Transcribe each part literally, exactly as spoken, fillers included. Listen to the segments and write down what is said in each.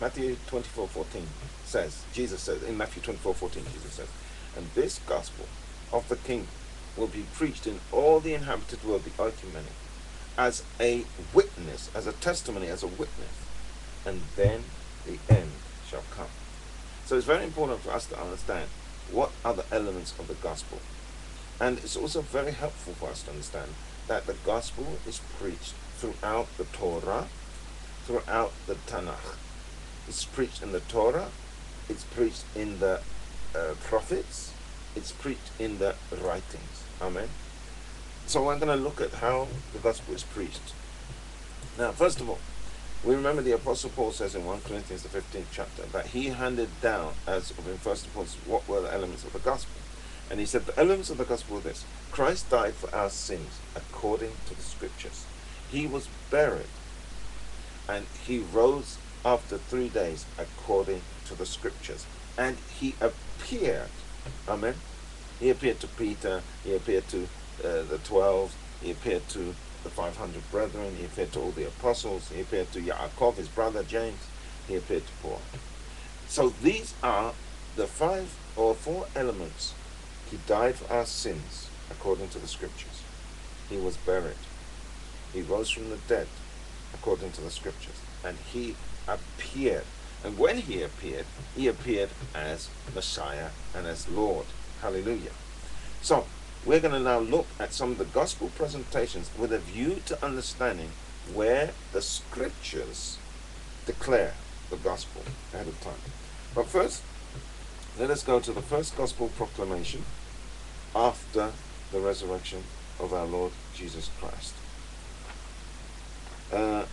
Matthew twenty-four fourteen says, Jesus says, in Matthew twenty-four fourteen, Jesus says, and this gospel of the kingdom will be preached in all the inhabited world, the ecumenic, as a witness, as a testimony, as a witness, and then the end shall come. So it's very important for us to understand what are the elements of the gospel. And it's also very helpful for us to understand that the gospel is preached throughout the Torah, throughout the Tanakh. It's preached in the Torah, it's preached in the uh, prophets, it's preached in the writings. Amen. So I'm going to look at how the gospel is preached. Now, first of all, we remember the Apostle Paul says in First Corinthians the fifteenth chapter that he handed down, as in First Corinthians, what were the elements of the gospel. And he said the elements of the gospel are this: Christ died for our sins according to the scriptures. He was buried and he rose after three days according to the scriptures. And he appeared, amen, he appeared to Peter, he appeared to uh, the twelve, he appeared to the five hundred brethren, he appeared to all the apostles, he appeared to Yaakov, his brother James, he appeared to Paul. So these are the five or four elements. He died for our sins according to the scriptures. He was buried. He rose from the dead according to the scriptures. And he appeared. And when he appeared, he appeared as Messiah and as Lord. Hallelujah. So we're going to now look at some of the gospel presentations with a view to understanding where the scriptures declare the gospel ahead of time. But first, let us go to the first gospel proclamation after the resurrection of our Lord Jesus Christ. Uh,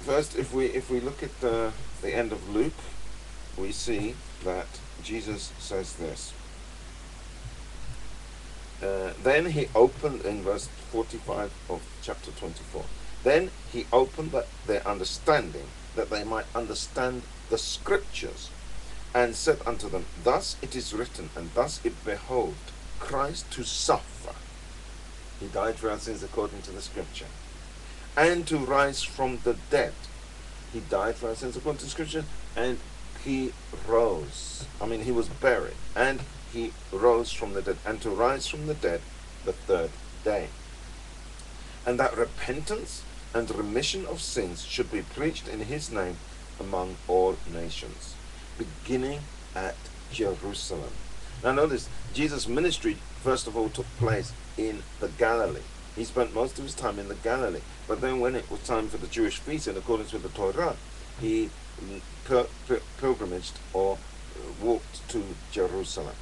first, if we if we look at the, the end of Luke, we see that Jesus says this. Uh, then he opened, in verse forty-five of chapter twenty-four, then he opened the, their understanding, that they might understand the scriptures, and said unto them, thus it is written, and thus it behoved Christ to suffer. He died for our sins according to the scripture, and to rise from the dead. He died for our sins according to the scripture, and he rose. I mean, he was buried, and he rose from the dead, and to rise from the dead the third day. And that repentance and remission of sins should be preached in his name among all nations, beginning at Jerusalem. Now notice, Jesus' ministry first of all took place in the Galilee. He spent most of his time in the Galilee, but then when it was time for the Jewish feast in accordance with the Torah, he pil pil pilgrimaged or walked to Jerusalem.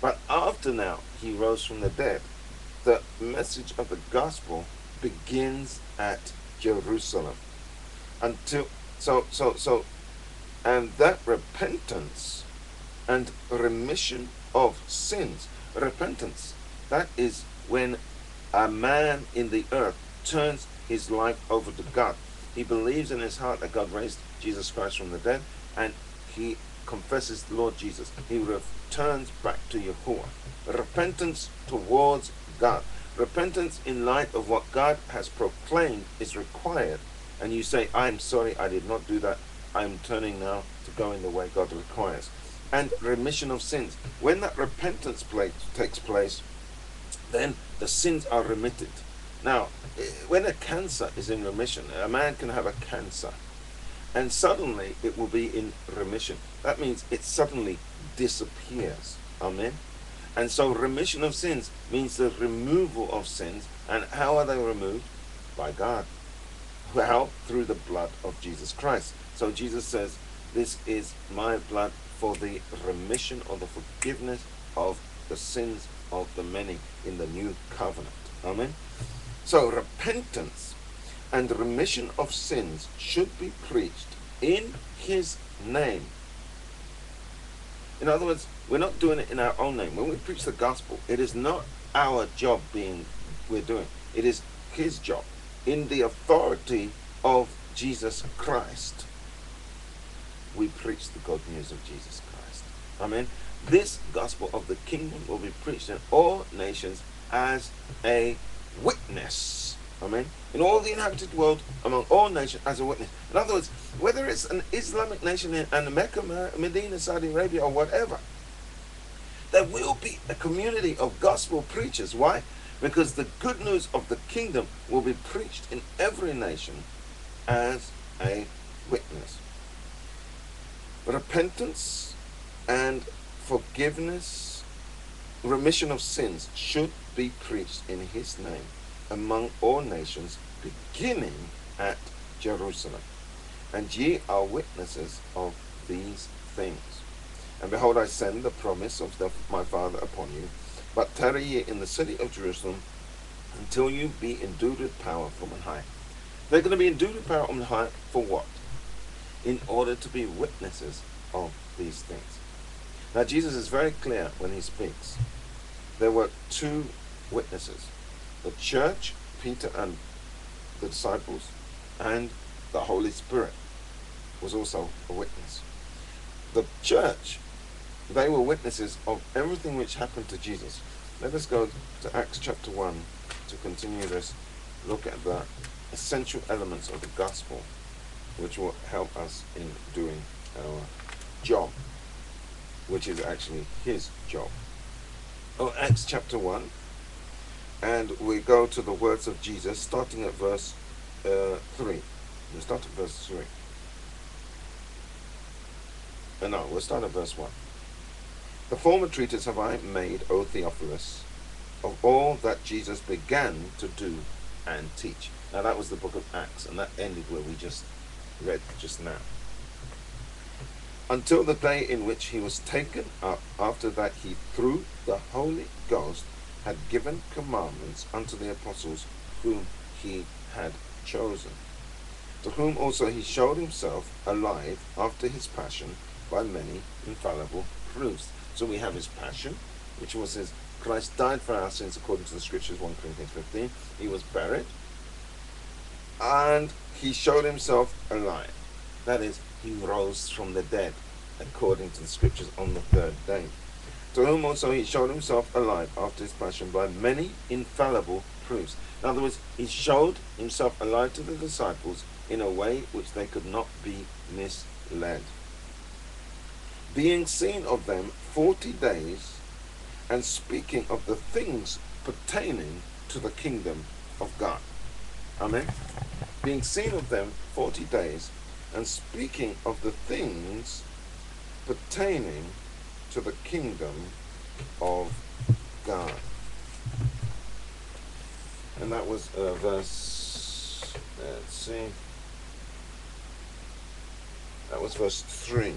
But after now he rose from the dead, the message of the gospel begins at Jerusalem. Until So, so, so, and that repentance and remission of sins, repentance, that is when a man in the earth turns his life over to God. He believes in his heart that God raised Jesus Christ from the dead, and he confesses the Lord Jesus. He returns back to Yahuwah. Repentance towards God. Repentance in light of what God has proclaimed is required. And you say, I'm sorry, I did not do that. I'm turning now to go in the way God requires. And remission of sins. When that repentance play, takes place, then the sins are remitted. Now, when a cancer is in remission, a man can have a cancer, and suddenly it will be in remission. That means it suddenly disappears. Amen. And so remission of sins means the removal of sins. And how are they removed? By God. Well, through the blood of Jesus Christ. So Jesus says, this is my blood for the remission or the forgiveness of the sins of the many in the new covenant. Amen. So repentance and remission of sins should be preached in his name. In other words, we're not doing it in our own name. When we preach the gospel, it is not our job being we're doing. It is his job, in the authority of Jesus Christ. We preach the good news of Jesus Christ. Amen. This gospel of the kingdom will be preached in all nations as a witness Amen. In all the inhabited world, among all nations, as a witness. In other words, whether it's an Islamic nation and Mecca, Medina, Saudi Arabia, or whatever, there will be a community of gospel preachers. Why? Because the good news of the kingdom will be preached in every nation as a witness. Repentance and forgiveness, remission of sins, should be preached in his name among all nations, beginning at Jerusalem. And ye are witnesses of these things. And behold, I send the promise of the, my Father upon you, but tarry ye in the city of Jerusalem until you be endued with power from on high. They're going to be endued with power from on high for what? In order to be witnesses of these things. Now Jesus is very clear when he speaks. There were two witnesses: the church, Peter and the disciples, and the Holy Spirit was also a witness. The church, they were witnesses of everything which happened to Jesus. Let us go to Acts chapter one to continue this look at the essential elements of the gospel which will help us in doing our job, which is actually his job. Oh, Acts chapter one, and we go to the words of Jesus, starting at verse uh, three. We'll start at verse three. Uh, no, we'll start at verse one. The former treatise have I made, O Theophilus, of all that Jesus began to do and teach. Now that was the book of Acts, and that ended where we just read just now. Until the day in which he was taken up, after that he, through the Holy Ghost, had given commandments unto the apostles whom he had chosen, to whom also he showed himself alive after his passion by many infallible proofs. So we have his passion, which was his Christ died for our sins according to the scriptures, First Corinthians fifteen. He was buried, and he showed himself alive. That is, he rose from the dead according to the scriptures on the third day. To whom also he showed himself alive after his passion by many infallible proofs. In other words, he showed himself alive to the disciples in a way which they could not be misled. Being seen of them forty days, and speaking of the things pertaining to the kingdom of God. Amen. Being seen of them forty days, and speaking of the things pertaining to the kingdom of God. And that was uh, verse, let's see, that was verse three.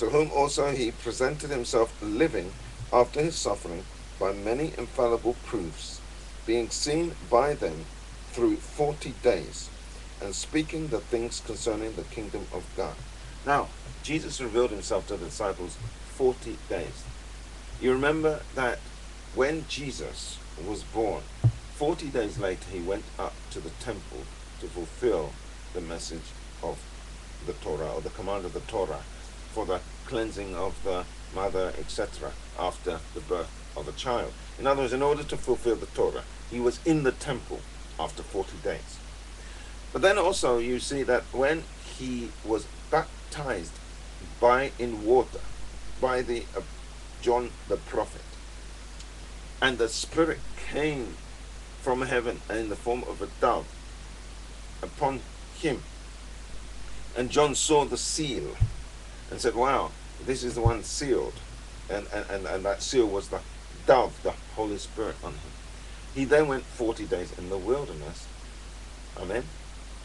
To whom also he presented himself living after his suffering by many infallible proofs, being seen by them through forty days, and speaking the things concerning the kingdom of God. Now, Jesus revealed himself to the disciples forty days. You remember that when Jesus was born, forty days later he went up to the temple to fulfill the message of the Torah, or the command of the Torah, for the cleansing of the mother, et cetera, after the birth of a child. In other words, in order to fulfill the Torah, he was in the temple after forty days. But then also you see that when he was baptized by in water by the uh, John the prophet, and the Spirit came from heaven in the form of a dove upon him, and John saw the seal and said, wow, this is the one sealed, and and, and, and that seal was the dove, the Holy Spirit on him. He then went forty days in the wilderness. Amen.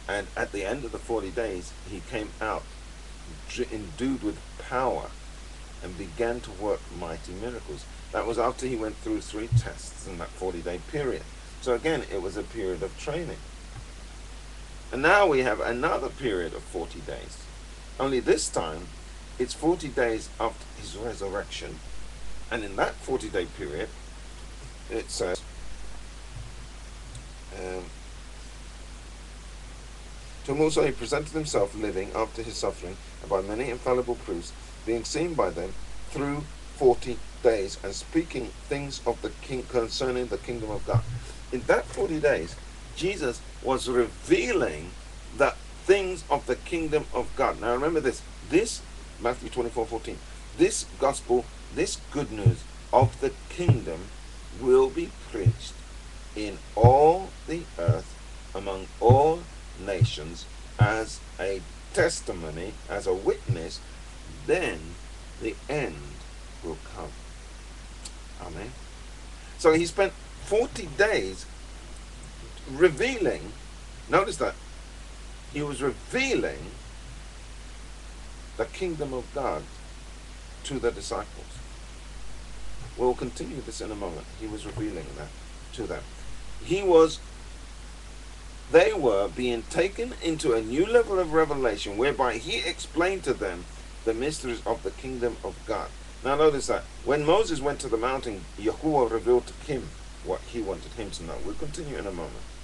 And at the end of the forty days, he came out endued with power and began to work mighty miracles. That was after he went through three tests in that forty-day period. So again, it was a period of training. And now we have another period of forty days. Only this time, it's forty days after his resurrection. And in that forty-day period, it says, um, to whom also he presented himself living after his suffering, and by many infallible proofs, being seen by them through forty days and speaking things of the king concerning the kingdom of God. In that forty days, Jesus was revealing the things of the kingdom of God. Now remember this, this Matthew twenty-four fourteen, this gospel, this good news of the kingdom will be preached in all the earth among all nations as a testimony, as a witness, then the end will come. Amen. So he spent forty days revealing, notice that, he was revealing the kingdom of God to the disciples. We'll continue this in a moment. He was revealing that to them. He was, they were being taken into a new level of revelation whereby he explained to them the mysteries of the kingdom of God. Now notice that when Moses went to the mountain, Yahuwah revealed to him what he wanted him to know. We'll continue in a moment.